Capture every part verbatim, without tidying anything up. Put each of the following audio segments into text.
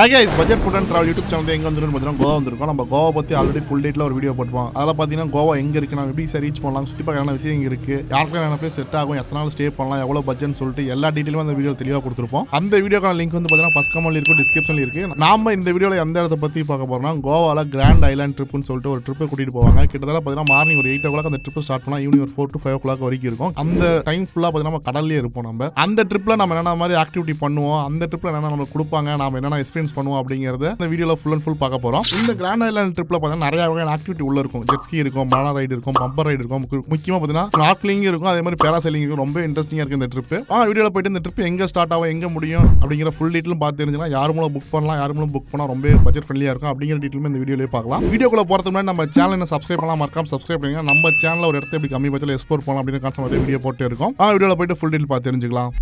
Hi guys, budget food and travel YouTube channel எங்க வந்திருக்கோம் பார்த்தீங்கன்னா கோவா வந்திருக்கோம். நம்ம கோவா பத்தி ஆல்ரெடி full date ல ஒரு வீடியோ போட்டுவோம். அதல பார்த்தீங்கன்னா கோவா எங்க இருக்கு, நாம எப்படி சரி ரீச் பண்ணலாம், சுத்தி பார்க்கற விஷயம் எங்க இருக்கு, யார்க்கெல்லாம் என்ன பிளேஸ் செட் ஆகும், எத்தனை நாள் ஸ்டே பண்ணலாம், எவ்வளவு பட்ஜெட்னு சொல்லிட்டு எல்லா டீடைலும் அந்த வீடியோ தெளிவா கொடுத்திருப்போம். அந்த வீடியோக்கான லிங்க் வந்து பார்த்தீங்கன்னா ஃபர்ஸ்ட் கமெண்ட்ல இருக்கு, டிஸ்கிரிப்ஷன்ல இருக்கு. நாம இந்த வீடியோல எந்த இடத்தை பத்தி பார்க்க போறோம்னா கோவால கிராண்ட் ஐலண்ட் ட்ரிப்னு சொல்லிட்டு ஒரு ட்ரிப் கூட்டிட்டு போவாங்க. கிட்டத்தட்ட பார்த்தீங்கன்னா மார்னிங் ஒரு எட்டு மணிக்கு அந்த ட்ரிப் ஸ்டார்ட் பண்ணா ஈவினிங் ஒரு நாலு டு ஐந்து வரைக்கும் இருக்கும். அந்த டைம் ஃபுல்லா பார்த்தீங்கன்னா நம்ம கடல்ல இருப்போம். நம்ம அந்த ட்ரிப்ல நம்ம என்ன மாதிரி ஆக்டிவிட்டி பண்ணுவோம், அந்த ட்ரிப்ல என்ன நம்ம கொடுப்பாங்க, நாம என்னன்னா பண்ணுவோம் அப்படிங்கறத இந்த வீடியோல ஃபுல் அண்ட் ஃபுல் பார்க்க போறோம். இந்த கிராண்ட் ஐலண்ட் ட்ரிப்ல பார்த்தா நிறைய வகையான ஆக்டிவிட்டி உள்ள இருக்கும். ஜெட் ஸ்கி இருக்கும், பனானா ரைடு இருக்கும், பம்பர் ரைடு இருக்கும், முக்கியமா பார்த்தீங்கன்னா ஸ்நார்க்லிங் இருக்கும், அதே மாதிரி பேராசைலிங் இருக்கும். ரொம்ப இன்ட்ரெஸ்டிங்கா இருக்கு இந்த ட்ரிப். ஆ வீடியோல போயிட்டு இந்த ட்ரிப் எங்க ஸ்டார்ட் ஆகும், எங்க முடியும் அப்படிங்கிற ஃபுல் டீடைலும் பார்த்து தெரிஞ்சுக்கலாம். யார் மூலம் புக் பண்ணலாம், யார் மூலம் புக் பண்ணா ரொம்ப பட்ஜெட் ஃப்ரெண்ட்லியா இருக்கும் அப்படிங்கிற டீடைலும் இந்த வீடியோலயே பார்க்கலாம். வீடியோக்குள்ள போறதுக்கு முன்னாடி நம்ம சேனலை சப்ஸ்கிரைப் பண்ணலாம், மறக்காம சப்ஸ்கிரைப் பண்ணுங்க. நம்ம சேனல்ல ஒரு இடத்தை எப்படி கம்மி பட்ஜெட்ல எக்ஸ்ப்ளோர் பண்ணலாம் அப்படிங்கிற கான்செப்ட்ல வீடியோ போட்டு இருக்கோம். ஆ வீடியோல போயிட்டு ஃபுல் டீடைல் பார்த்து தெரிஞ்சுக்கலாம்.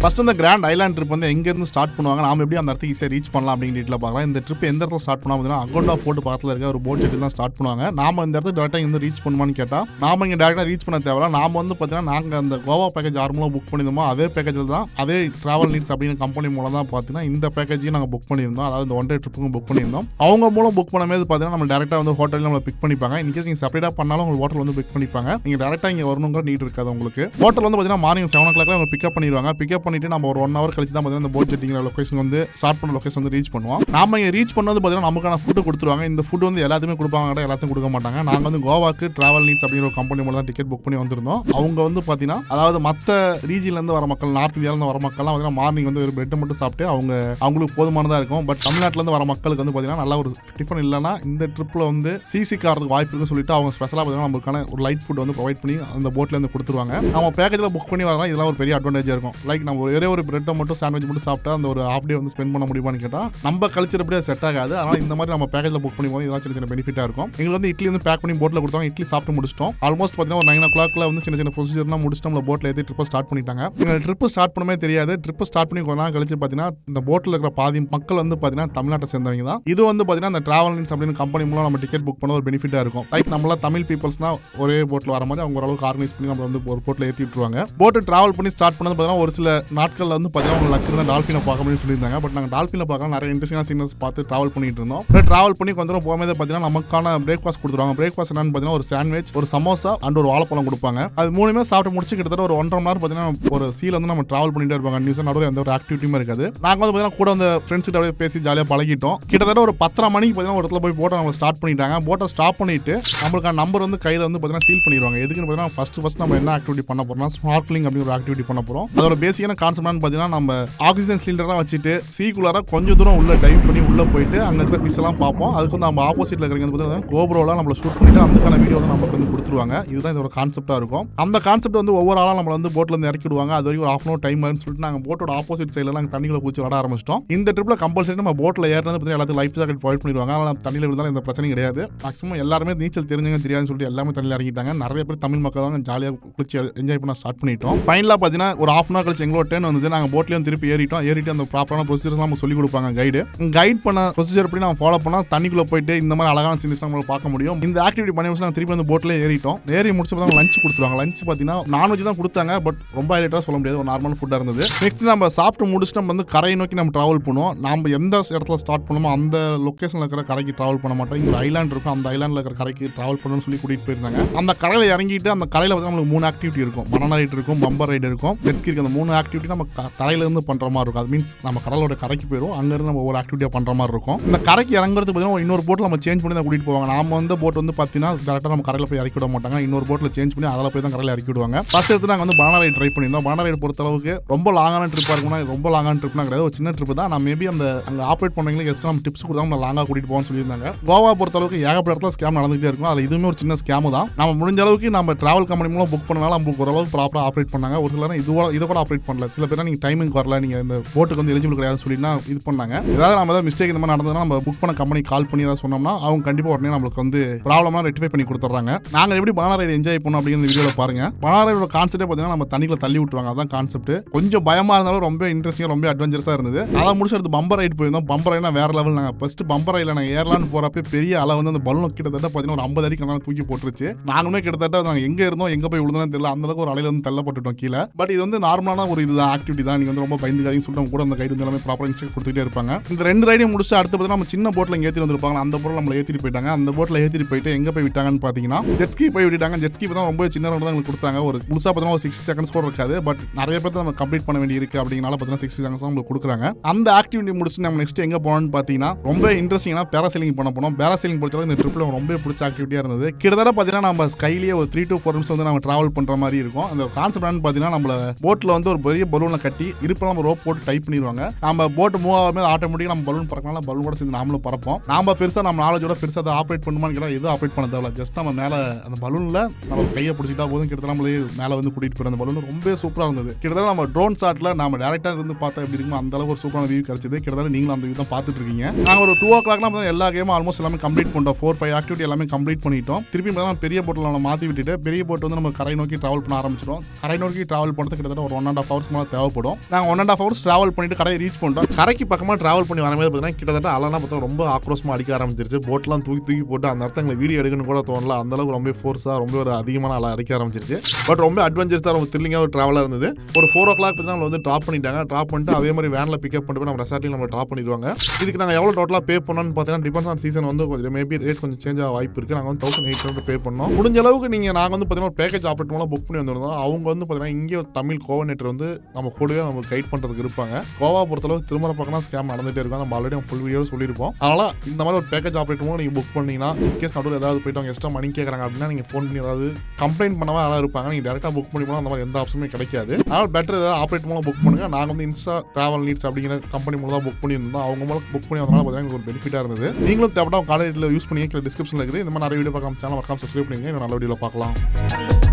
ஃபர்ஸ்ட் இந்த கிராண்ட் ஐலாண்ட் ட்ரிப் வந்து எங்கேருந்து ஸ்டார்ட் பண்ணுவாங்க, நாம எப்படி அந்த இடத்துக்கு ஈஸியாக ரீச் பண்ணலாம் அப்படிங்கிற டீட்டில் பார்க்கலாம். இந்த ட்ரிப் எந்த இடத்துல ஸ்டார்ட் பண்ணால் பார்த்தீங்கன்னா அகோண்டா ஃபோர்ட் பக்கத்தில் இருக்க ஒரு போட் செட்டில் தான் ஸ்டார்ட் பண்ணுவாங்க. நாம இந்த இடத்துல டேரெக்டாக இங்கே ரீச் பண்ணுமான்னு கேட்டால் நாம இங்கே டேரெக்டாக ரீச் பண்ண தேவை. நாம் வந்து பார்த்தீங்கன்னா நாங்கள் அந்த கோவா பேக்கேஜ் ஆர்மூலம் புக் பண்ணியிருந்தோமோ அதே பேக்கேஜில் தான் அதே ட்ராவல் நீட்ஸ் அப்படிங்கிற கம்பெனி மூலம் தான் பார்த்தீங்கன்னா இந்த பேக்கேஜையும் நாங்கள் புக் பண்ணியிருந்தோம். அதாவது இந்த ஒன் டே ட்ரிப்புக்கும் புக் பண்ணியிருந்தோம். அவங்க மூலம் புக் பண்ணும்போது பார்த்தீங்கன்னா நம்ம டேரெக்டாக வந்து ஹோட்டலில் நம்மளை பிக் பண்ணிப்பாங்க. இன்கேஸ் நீங்கள் செப்பரேட்டாக பண்ணாலும் உங்களுக்கு ஹோட்டல் வந்து பிக் பண்ணிப்பாங்க. நீங்கள் டேரெக்டாக இங்கே வரணுங்கிற நீட் இருக்காது. உங்களுக்கு ஹோட்டல் வந்து பார்த்தீங்கன்னா மார்னிங் செவன் ஓ கிளாக்ல அவங்க பிக்கப் பண்ணிடுவாங்க. பிக்கப் பண்ணிட்டு நம்ம ஒரு ஒன் ஹவர் கழிச்சு தான் பார்த்தீங்கன்னா இந்த போட் செட்டிங்கிற லொகேஷன் வந்து ஸ்டார்ட் பண்ண லொகேஷன் வந்து ரீச் பண்ணுவோம். நாம இங்கே ரீச் பண்ணது பார்த்தீங்கன்னா நமக்கான ஃபுட்டு கொடுத்துருவாங்க. இந்த ஃபுட் வந்து எல்லாத்தையுமே கொடுப்பாங்க, எல்லாத்தையும் கொடுக்க மாட்டாங்க. நாங்கள் வந்து கோவாக்கு டிராவல் நீட்ஸ் அப்படிங்கிற ஒரு கம்பெனி மூலம் தான் டிக்கெட் புக் பண்ணி வந்திருந்தோம். அவங்க வந்து பார்த்தீங்கன்னா அதாவது மற்ற ரீஜியன்லேருந்து வர மக்கள், நார்த் இந்தியாவிலேருந்து வர மக்கள்லாம் பார்த்தீங்கன்னா மார்னிங் வந்து ஒரு பிரெட் மட்டும் சாப்பிட்டு அவங்க அவங்களுக்கு போதுமானதாக இருக்கும். பட் தமிழ்நாட்டிலேருந்து வர மக்களுக்கு வந்து பார்த்தீங்கன்னா நல்லா ஒரு டிஃபன் இல்லைன்னா இந்த ட்ரிப்பில் வந்து சீசி காரத்துக்கு வாய்ப்பு இருக்குன்னு சொல்லிட்டு அவங்க ஸ்பெஷலாக பார்த்தீங்கன்னா நமக்கான ஒரு லைட் ஃபுட் வந்து ப்ரொவைட் பண்ணி அந்த போட்லேருந்து கொடுத்துருவாங்க. நம்ம பேக்கேஜில் புக் பண்ணி வரலாம், இதெல்லாம் ஒரு பெரிய அட்வான்டேஜ் இருக்கும். லைக் நம்ம ஒரே ஒரு பிரெட்டை மட்டும் சாண்ட்விச் மட்டும் சாப்பிட்டா அந்த ஒரு ஹாஃப் டே வந்து ஸ்பெண்ட் பண்ண முடியுமான்னு கேட்டால் நம்ம கல்ச்சர் அப்படியே செட் ஆகாது. அதனால் இந்த மாதிரி நம்ம பேக்கேஜில் புக் பண்ணி போது இதெல்லாம் சின்ன சின்ன பெனிஃபிட்டாக இருக்கும். எங்களுக்கு வந்து இட்லி வந்து பேக் பண்ணி போட்டில் கொடுத்தாங்க. இட்லி சாப்பிட்டு முடிச்சிட்டோம். ஆல்மோஸ்ட் பார்த்தீங்கன்னா ஒரு நைன் ஓ கிளாக்ல வந்து சின்ன சின்ன ப்ரொசீஜர்லாம் முடிச்சுட்டு நம்ம போட்டில் ஏற்றி ட்ரிப்பை ஸ்டார்ட் பண்ணிட்டாங்க. எங்களுக்கு ட்ரிப்பு ஸ்டார்ட் பண்ணவே தெரியாது. ட்ரிப்பு ஸ்டார்ட் பண்ணி கொஞ்ச நாள் கழிச்சு பார்த்தீங்கன்னா இந்த போட்டில் இருக்கிற பாதி மக்கள் வந்து பார்த்தீங்கன்னா தமிழ்நாட்டை சேர்ந்தவங்க தான். இது வந்து பார்த்தீங்கன்னா அந்த டிராவல் நீட்ஸ் அப்படின்னு கம்பெனி மூலம் நம்ம டிக்கெட் புக் பண்ண ஒரு பெனிஃபிட்டாக இருக்கும். லைக் நம்மளா தமிழ் பீப்புள்ஸ்னா ஒரே போட்டில் வர மாதிரி அவங்க ஓரளவுக்கு ஆர்கனைஸ் பண்ணி நம்ம வந்து ஒரு போட்டில் ஏற்றி விட்டுருவாங்க. போட்டு டிராவல் பண்ணி ஸ்டார்ட் பண்ணது பார்த்தீங்கன்னா ஒரு சில நாட்களில் வந்து பார்த்தீங்கன்னா லக்கு இருந்தால் டால்ஃபினை பார்க்கணும்னு சொல்லியிருந்தாங்க. பட் நாங்கள் டால்ஃபினில் பார்க்கலாம் நிறைய இன்ட்ரெஸ்டிங்கான சீனஸ் பார்த்து ட்ராவல் பண்ணிட்டு இருந்தோம். ட்ராவல் பண்ணி கொஞ்சம் போகும்போது பார்த்தீங்கன்னா நமக்கான பிரேக்ஃபாஸ்ட் கொடுத்துருவாங்க. பிரேக்ஃபாஸ்ட் என்னன்னு பார்த்தீங்கன்னா ஒரு சாண்ட்விச், ஒரு சமோசா அண்ட் ஒரு வாழைப்பழம் கொடுப்பாங்க. அது மூணுமே சாப்பிட்டு முடிச்சு கிட்டத்தட்ட ஒரு ஒன்றரை மணி நேரம் பார்த்தீங்கன்னா ஒரு சீல் வந்து நம்ம ட்ராவல் பண்ணிட்டு இருப்பாங்க. நியூஸாக நடுவில் எந்த ஒரு ஆக்டிவிட்டியுமே இருக்காது. நாங்கள் வந்து பார்த்தீங்கன்னா கூட அந்த ஃப்ரெண்ட்ஸ்கிட்ட அப்படியே பேசி ஜாலியாக பழகிட்டோம். கிட்டத்தட்ட ஒரு பத்தரை மணிக்கு பார்த்தீங்கன்னா ஒரு இடத்துல போய் போட்டை நம்ம ஸ்டார்ட் பண்ணிட்டாங்க. போட்டை ஸ்டாப் பண்ணிட்டு நம்மளுக்கான நம்பர் வந்து கையில் வந்து பார்த்தீங்கன்னா சீல் பண்ணிடுவாங்க. எதுக்குன்னு பார்த்தீங்கன்னா ஃபர்ஸ்ட் ஃபர்ஸ்ட் நம்ம என்ன ஆக்டிவிட்டி பண்ண போகிறோம்னா ஸ்நார்க்லிங் அப்படின்னு ஒரு ஆக்டிவிட்டி பண்ண போகிறோம். அதோட பேசிக்கான கான்செப்ட்னு பார்த்தீங்கன்னா நம்ம ஆக்சிஜன் சிலிண்டராக வச்சுட்டு சீக்குள்ளார கொஞ்சம் தூரம் உள்ள டைவ் பண்ணி உள்ளே போயிட்டு அங்கே இருக்கிற ஃபிஷ் எல்லாம் பார்ப்போம். அதுக்கு வந்து நம்ம ஆப்போசிட்டில் இருக்கிறவங்க வந்து பார்த்தீங்கன்னா கோப்ரோலாம் நம்மளை ஷூட் பண்ணிட்டு அதுக்கான வீடியோ வந்து நமக்கு வந்து கொடுத்துருவாங்க. இதுதான் இதோட கான்செப்டாக இருக்கும். அந்த கான்செப்ட் வந்து ஒவ்வொரு ஆளாக நம்மளை வந்து போட்டில் இருந்து இறக்கி விடுவாங்க. அது வரைக்கும் ஒரு ஹாஃப் அன் ஹவர் டைம் ஆகும்னு சொல்லிட்டு நாங்கள் போட்டோட ஆப்போசிட் சைடில் நாங்கள் தண்ணிகளை பூச்சி விளாட ஆரம்பிச்சிட்டோம். இந்த ட்ரிப்பில் கம்பல்சரி நம்ம போட்டில் ஏறினது பார்த்தீங்கன்னா எல்லாத்தையும் லைஃப் ஜாக்கெட் ப்ரொவைட் பண்ணிடுவாங்க. அதனால் தண்ணியில் இருந்தாலும் இந்த பிரச்சனை கிடையாது. மேக்ஸிமம் எல்லாருமே நீச்சல் தெரிஞ்சவங்க தெரியாதுன்னு சொல்லிட்டு எல்லாமே தண்ணியில் இறங்கிட்டாங்க. நிறைய பேர் தமிழ் மக்கள் தான் ஜாலியாக குளிச்சு என்ஜாய் பண்ண ஸ்டார்ட் பண்ணிட்டோம். ஃபைனலாக பார்த்தீங்கன்னா ஒரு ஹாஃப் அன் ஹவர் கழிச்சு எங்களோட டேன் வந்து நாங்கள் போட்லேயும் திருப்பி ஏறிட்டோம். ஏறிட்டு அந்த ப்ராப்பரான ப்ரொசீஜர்ஸ் நம்ம சொல்லிக் கொடுப்பாங்க கைடு. கைட் பண்ண ப்ரொசீஜர் எப்படி நம்ம ஃபாலோ பண்ணால் தண்ணிக்குள்ளே போயிட்டு இந்த மாதிரி அழகான சீன்ஸ் நம்ம பார்க்க முடியும். இந்த ஆக்டிவிட்டி பண்ணி முடிச்சு நாங்கள் திருப்பி வந்து போட்டில் ஏறிட்டோம். ஏறி முடிச்சு பார்த்தா லஞ்ச் கொடுத்துருவாங்க. லஞ்ச் பார்த்தீங்கன்னா நான்வெஜ் தான் கொடுத்தாங்க. பட் ரொம்ப ஹைலைட்டாக சொல்ல முடியாது, ஒரு நார்மல் ஃபுட்டாக இருந்தது. நெக்ஸ்ட் நம்ம சாப்பிட்டு முடிச்சுட்டு நம்ம வந்து கரையை நோக்கி நம்ம ட்ராவல் பண்ணுவோம். நம்ம எந்த இடத்துல ஸ்டார்ட் பண்ணுமோ அந்த லொக்கேஷனில் இருக்கிற கரைக்கு ட்ராவல் பண்ண மாட்டோம். இங்கே ஒரு ஐலாண்ட் இருக்கும், அந்த ஐலாண்டில் இருக்கிற கரைக்கு ட்ராவல் பண்ணணும்னு சொல்லி கூட்டிகிட்டு போயிருந்தாங்க. அந்த கரையில் இறங்கிட்டு அந்த கரையில் வந்து நம்மளுக்கு மூணு ஆக்டிவிட்டி இருக்கும். பனானா ரைடு இருக்கும், பம்பர் ரைடு இருக்கும், ஜெட்ஸ்கி இருக்கும். அந்த மூணு ஆக்டிவிட்டி நம்ம தரையிலிருந்து பண்ணுற மாதிரி இருக்கும். அது மீன்ஸ் நம்ம கடலோட கரைக்கு போயிடும், அங்கேருந்து நம்ம ஒவ்வொரு ஆக்டிவிட்டியாக பண்ணுற மாதிரி இருக்கும். இந்த கரைக்கு இறங்குறது பார்த்தீங்கன்னா இன்னொரு போட்டில் நம்ம சேஞ்ச் பண்ணி தான் கூட்டிகிட்டு போவாங்க. நாம வந்து போட் வந்து பார்த்தீங்கன்னா டேரெக்டாக நம்ம கரையில் போய் இறக்கி விட மாட்டாங்க. இன்னொரு போட்டில் சேஞ்ச் பண்ணி அதில் போய் தான் கரையில் இறக்கி விடுவாங்க. ஃபர்ஸ்ட் எடுத்து நாங்கள் வந்து பனானா ரைடு ட்ரை பண்ணியிருந்தோம். பனானா ரைடு பொறுத்த அளவுக்கு ரொம்ப லாங்கான ட்ரிப்பாக இருக்கும்னா ரொம்ப லாங்கான ட்ரிப்னா கிடையாது, ஒரு சின்ன ட்ரிப்பு தான். நான் மேபி அந்த அங்கே ஆப்ரேட் பண்ணுறவங்களுக்கு எக்ஸ்ட்ரா நம்ம டிப்ஸ் கொடுத்தா நம்ம லாங்காக கூட்டிகிட்டு போவோம்னு சொல்லியிருந்தாங்க. கோவா பொறுத்த அளவுக்கு ஏகப்பட்ட இடத்துல ஸ்கேம் நடந்துகிட்டே இருக்கும். அது இதுவுமே ஒரு சின்ன ஸ்கேமு தான். நம்ம முடிஞ்ச அளவுக்கு நம்ம டிராவல் கம்பெனி மூலம் புக் பண்ணனால நமக்கு ஓரளவுக்கு ப்ராப்பராக ஆப்ரேட் பண்ணாங்க. ஒரு சிலர் இதுவோட இதை கூட ஆப்ரேட் பண்ணல. வரல, சில பேர் நீங்கள் டைமிங்க்கு வரல, நீங்கள் இந்த போட்டுக்கு வந்து எலிஜிபிள் கிடையாது சொல்லினா இது பண்ணாங்க. ஏதாவது நம்ம ஏதாவது மிஸ்டேக் இந்த மாதிரி நடந்ததுன்னா நம்ம புக் பண்ண கம்பெனி கால் பண்ணி ஏதாவது சொன்னோம்னா அவங்க கண்டிப்பாக உடனே நம்மளுக்கு வந்து ப்ராப்ளமாக ரெக்டிஃபை பண்ணி கொடுத்துட்றாங்க. நாங்கள் எப்படி பனானா ரைடு என்ஜாய் பண்ணோம் அப்படிங்கிற வீடியோவில் பாருங்கள். பனானா ரைடோட கான்செப்டே பார்த்தீங்கன்னா நம்ம தண்ணியில் தள்ளி விட்டுருவாங்க, அதுதான் கான்செப்ட். கொஞ்சம் பயமாக இருந்தாலும் ரொம்ப இன்ட்ரெஸ்டிங்காக ரொம்ப அட்வென்ச்சரஸாக இருந்தது. அதை முடிச்சு அடுத்து பம்பர் ரைடு போயிருந்தோம். பம்பர் ரைடுனா வேற லெவல். நாங்கள் ஃபர்ஸ்ட் பம்பர் ரைடில் நாங்கள் ஏர்லான்னு போகிறப்ப பெரிய அளவு வந்து அந்த பலூன் கிட்டத்தட்ட பார்த்தீங்கன்னா ஒரு ஐம்பது அடிக்கு தூக்கி போட்டுருச்சு. நாங்களுமே கிட்டத்தட்ட நாங்கள் எங்கே இருந்தோம் எங்கே போய் விழுந்தோன்னு தெரியல, அந்தளவுக்கு ஒரு அலையில வந்து தள்ளப்பட்டுட்டோம் கீழே. பட் இது வந்து நார்மலான ஒரு இதுதான், ஆக்டிவிட்டி தான். நீங்கள் வந்து ரொம்ப பயந்துக்காதீங்க சொல்லிட்டு கூட அந்த கைடு வந்து எல்லாமே ப்ராப்பராக இன்ஸ்ட்ரக்ட் கொடுத்துட்டே இருப்பாங்க. இந்த ரெண்டு ரைடையும் முடிச்சு அடுத்து பார்த்தா நம்ம சின்ன போட்டில் ஏற்றிட்டு வந்துருப்பாங்க. அந்த போட்டில் நம்மளை ஏற்றிட்டு போயிட்டாங்க. அந்த போட்டில் ஏற்றிட்டு போயிட்டு எங்கே போய் விட்டாங்கன்னு பார்த்தீங்கன்னா ஜெட்ஸ்கி போய் விட்டாங்க. ஜெட்ஸ்கி தான் ரொம்ப சின்ன ரவுண்ட் தான் எங்களுக்கு கொடுத்தாங்க. ஒரு முழுசாக பார்த்தீங்கன்னா ஒரு சிக்ஸ்டி செகண்ட்ஸ் கூட இருக்காது. பட் நிறைய பேர் நம்ம கம்ப்ளீட் பண்ண வேண்டி இருக்குது அப்படிங்கனால பார்த்தீங்கன்னா சிக்ஸ்டி செகண்ட்ஸ் தான் உங்களுக்கு கொடுக்குறாங்க. அந்த ஆக்டிவிட்டி முடிச்சு நம்ம நெக்ஸ்ட் எங்கே போனோம்னு பார்த்தீங்கன்னா ரொம்ப இன்ட்ரெஸ்டிங்காக பேராசெயிலிங் பண்ண போனோம். பேராசெயிலிங் பிடிச்சாலும் இந்த ட்ரிப்பில் ரொம்ப பிடிச்ச ஆக்டிவிட்டியாக இருந்தது. கிட்டத்தட்ட பார்த்தீங்கன்னா நம்ம ஸ்கைலேயே ஒரு த்ரீ டூ ஃபோர் நிமிஷம் வந்து நம்ம ட்ராவல் பண்ணுற மாதிரி இருக்கும். அந்த கான்செப்ட் என்னன்னு பார்த்தீங்கன்னா நம்மள போட்டில் வந்து ஒரு பெரிய பலூனை கட்டி இருப்பில் நம்ம ரோப் போட்டு டைப் பண்ணிடுவாங்க. நம்ம போட்டு மூவ் ஆகும்போது ஆட்டோமேட்டிக்காக நம்ம பலூன் பறக்கனால பலூன் கூட சேர்ந்து நாமளும் பறப்போம். நாம் பெருசாக நம்ம நாலேஜோட பெருசாக அதை ஆப்ரேட் பண்ணுமான்னு கேட்டால் எதுவும் ஆப்ரேட் பண்ண தேவை. ஜஸ்ட் நம்ம மேலே அந்த பலூனில் நம்ம கையை பிடிச்சிட்டா போதும், கிட்டத்தட்ட நம்மளே மேலே வந்து கூட்டிகிட்டு போயிடும். அந்த பலூன் ரொம்ப சூப்பராக இருந்தது. கிட்டத்தட்ட நம்ம ட்ரோன் ஷாட்டில் நம்ம டேரெக்டாக இருந்து பார்த்தா எப்படி இருக்குமோ அந்த அளவுக்கு ஒரு சூப்பரான வியூ கிடைச்சது. கிட்டத்தட்ட நீங்களும் அந்த வியூ தான் பார்த்துட்டு இருக்கீங்க. நாங்கள் ஒரு டூ ஓ கிளாக்லாம் எல்லா கேமும் ஆல்மோஸ்ட் எல்லாமே கம்ப்ளீட் பண்ணிட்டோம். ஃபோர் ஃபைவ் ஆக்டிவிட்டி எல்லாமே கம்ப்ளீட் பண்ணிட்டோம். திருப்பி பார்த்தா பெரிய போட்டில் நம்ம மாற்றி விட்டுட்டு பெரிய போட் வந்து நம்ம கரை நோக்கி ட்ராவல் பண்ண ஆரம்பிச்சிடும். கரை நோக்கி ட்ராவல் பண்ணுறது கிட்டத்தட்ட ஒரு ஒன் அண்ட் ஆஃப் ஹவர்ஸ் மேலே தேவைப்படும். நாங்கள் one and half hours travel பண்ணிட்டு கரையை ரீச் பண்ணிட்டோம். கரைக்கு பக்கமாக ட்ராவல் பண்ணி வரவே பார்த்தீங்கன்னா கிட்டத்தட்ட அலனா பார்த்தா ரொம்ப ஆக்ரோஷமாக அடிக்க ஆரம்பிச்சிருச்சு. போட்லாம் தூக்கி தூக்கி போட்டு அந்த இடத்துல எங்களுக்கு வீடியோ எடுக்கணும்னு கூட தோணல. அந்தளவுக்கு ரொம்ப ஃபோர்ஸாக ரொம்ப ஒரு அதிகமான அலை அடிக்க ஆரம்பிச்சிருச்சு. பட் ரொம்ப அட்வென்ச்சர்ஸாக ரொம்ப த்ரில்லிங்காக ஒரு ட்ராவலாக இருந்தது. ஒரு ஃபோர் ஓ கிளாக் பார்த்தீங்கன்னா நம்ம வந்து ட்ராப் பண்ணிட்டாங்க. ட்ராப் பண்ணிட்டு அதே மாதிரி வேனில் பிக்கப் பண்ணிட்டு நம்ம ரெசார்ட்லையும் நம்ம ட்ராப் பண்ணிடுவாங்க. இதுக்கு நாங்கள் எவ்வளோ டோட்டலாக பே பண்ணோம்னு பார்த்தீங்கன்னா டிபெண்ட்ஸ் ஆன் சீசன் வந்து கொஞ்சம் மேபி ரேட் கொஞ்சம் சேஞ்ச் ஆக வாய்ப்பு இருக்குது. நாங்கள் வந்து தௌசண்ட் எயிட் ஹண்ட்ரட் பே பண்ணோம். முடிஞ்ச அளவுக்கு நீங்கள் நாங்கள் வந்து பார்த்தீங்கன்னா பேக்கேஜ் ஆப்ரேட் மூலம் புக் பண்ணி வந்துருந்தோம். அவங்க வந்து பார்த்தீங்கன்னா இங்கே ஒரு தமிழ் கோஆர்டினேட்டர் வந்து நம்ம கூடவே நம்ம கைட் பண்ணுறதுக்கு இருப்பாங்க. கோவா பொறுத்தளவுக்கு திருமண பக்கம்னா ஸ்கேம் நடந்துகிட்டே இருக்கும். நம்ம ஆல்ரெடி ஃபுல் வீடியோ சொல்லியிருப்போம். அதனால் இந்த மாதிரி ஒரு பேக்கேஜ் ஆப்ரேட் மூலம் நீங்கள் புக் பண்ணிங்கன்னா இன்கேஸ் நடுவில் ஏதாவது போய்ட்டு அவங்க எக்ஸ்ட்ரா மணி கேட்குறாங்க அப்படின்னா நீங்கள் ஃபோன் பண்ணி ஏதாவது கம்ப்ளைண்ட் பண்ணாமல் யாராவது இருப்பாங்க. நீங்கள் டேரெக்டாக புக் பண்ணி போனால் அந்த மாதிரி எந்த ஆப்ஷனுமே கிடைக்காது. அதனால் பெட்டர் ஏதாவது ஆப்ரேட் மூலம் புக் பண்ணுங்கள். நாங்கள் வந்து இன்ஸ்டா ட்ராவல் நீட்ஸ் அப்படிங்கிற கம்பெனி மூலம் தான் புக் பண்ணியிருந்தோம். அவங்க மூலம் புக் பண்ணி அதனால் பார்த்தீங்கன்னா எங்களுக்கு ஒரு பெனிஃபிட்டாக இருந்தது. நீங்களும் தேவைப்பட்ட காலேஜில் யூஸ் பண்ணி கீழே டிஸ்கிரிப்ஷனில் இருக்குது. இந்த மாதிரி நிறைய வீடியோ பார்க்காம சேனல் மறக்காம சப்ஸ்கிரைப் பண்ணுங்கள். நல்ல வீடியோவில் பார்க்கலாம்.